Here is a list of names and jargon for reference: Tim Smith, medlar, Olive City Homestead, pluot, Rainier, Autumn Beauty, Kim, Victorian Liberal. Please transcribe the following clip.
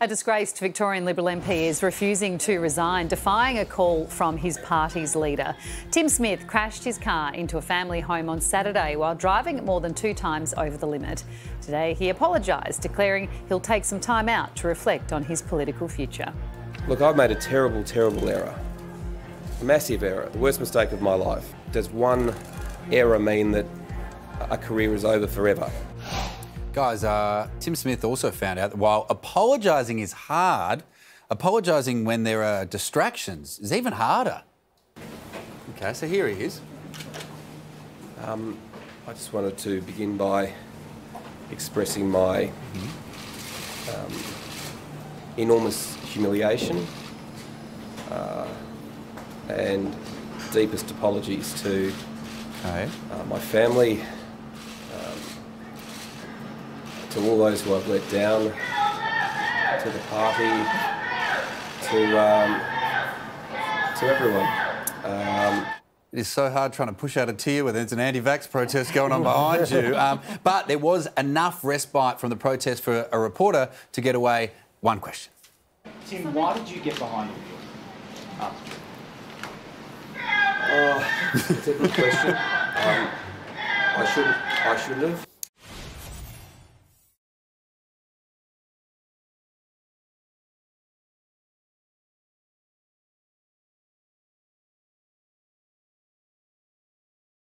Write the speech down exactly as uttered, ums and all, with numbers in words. A disgraced Victorian Liberal M P is refusing to resign, defying a call from his party's leader. Tim Smith crashed his car into a family home on Saturday while driving at more than two times over the limit. Today he apologised, declaring he'll take some time out to reflect on his political future. Look, I've made a terrible, terrible error. A massive error. The worst mistake of my life. Does one error mean that a career is over forever? Guys, uh, Tim Smith also found out that while apologising is hard, apologising when there are distractions is even harder. OK, so here he is. Um, I just wanted to begin by expressing my um, enormous humiliation uh, and deepest apologies to okay. uh, my family, to all those who I've let down, to the party, to um, to everyone. Um, it is so hard trying to push out a tear when there's an anti-vax protest going on behind you. Um, but there was enough respite from the protest for a reporter to get away one question. Tim, why did you get behind the wheel after? Oh, that's a good question. Um, I should I should have.